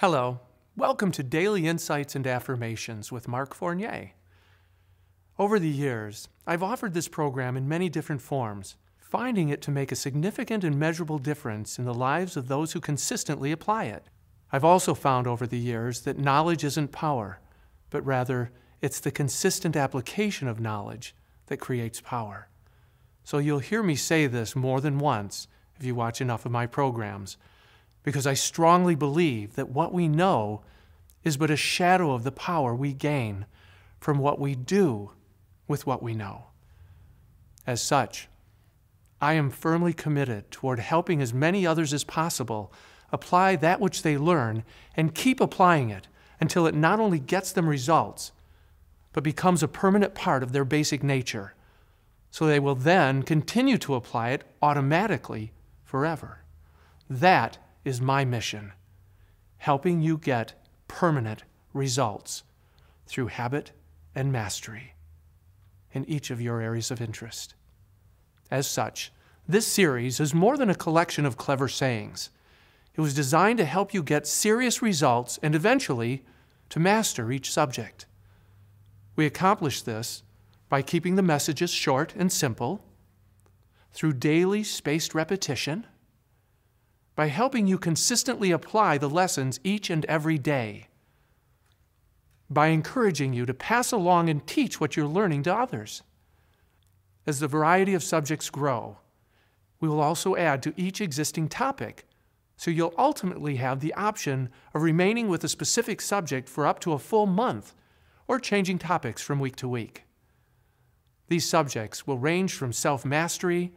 Hello, welcome to Daily Insights and Affirmations with Mark Fournier. Over the years, I've offered this program in many different forms, finding it to make a significant and measurable difference in the lives of those who consistently apply it. I've also found over the years that knowledge isn't power, but rather it's the consistent application of knowledge that creates power. So you'll hear me say this more than once if you watch enough of my programs, because I strongly believe that what we know is but a shadow of the power we gain from what we do with what we know. As such, I am firmly committed toward helping as many others as possible apply that which they learn and keep applying it until it not only gets them results, but becomes a permanent part of their basic nature, so they will then continue to apply it automatically forever. That is my mission, helping you get permanent results through habit and mastery in each of your areas of interest. As such, this series is more than a collection of clever sayings. It was designed to help you get serious results and eventually to master each subject. We accomplish this by keeping the messages short and simple, through daily spaced repetition, by helping you consistently apply the lessons each and every day, by encouraging you to pass along and teach what you're learning to others. As the variety of subjects grow, we will also add to each existing topic, so you'll ultimately have the option of remaining with a specific subject for up to a full month or changing topics from week to week. These subjects will range from self-mastery,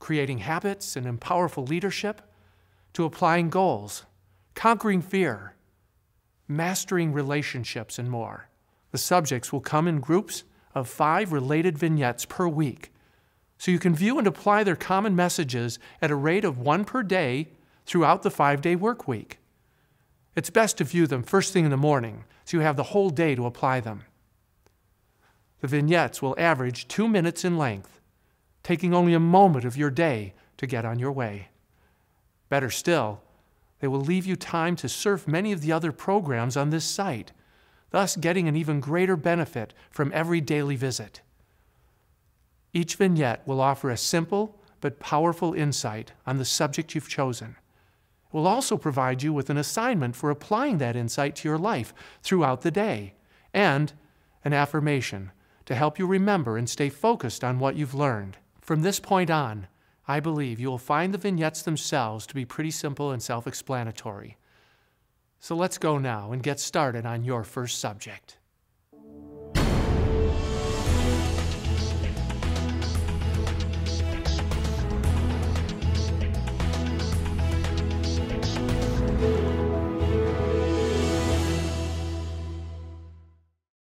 creating habits and empowerful leadership, to applying goals, conquering fear, mastering relationships, and more. The subjects will come in groups of 5 related vignettes per week, so you can view and apply their common messages at a rate of 1 per day throughout the 5-day work week. It's best to view them first thing in the morning, so you have the whole day to apply them. The vignettes will average 2 minutes in length, taking only a moment of your day to get on your way. Better still, they will leave you time to surf many of the other programs on this site, thus getting an even greater benefit from every daily visit. Each vignette will offer a simple but powerful insight on the subject you've chosen. It will also provide you with an assignment for applying that insight to your life throughout the day, and an affirmation to help you remember and stay focused on what you've learned. From this point on, I believe you will find the vignettes themselves to be pretty simple and self-explanatory. So let's go now and get started on your first subject.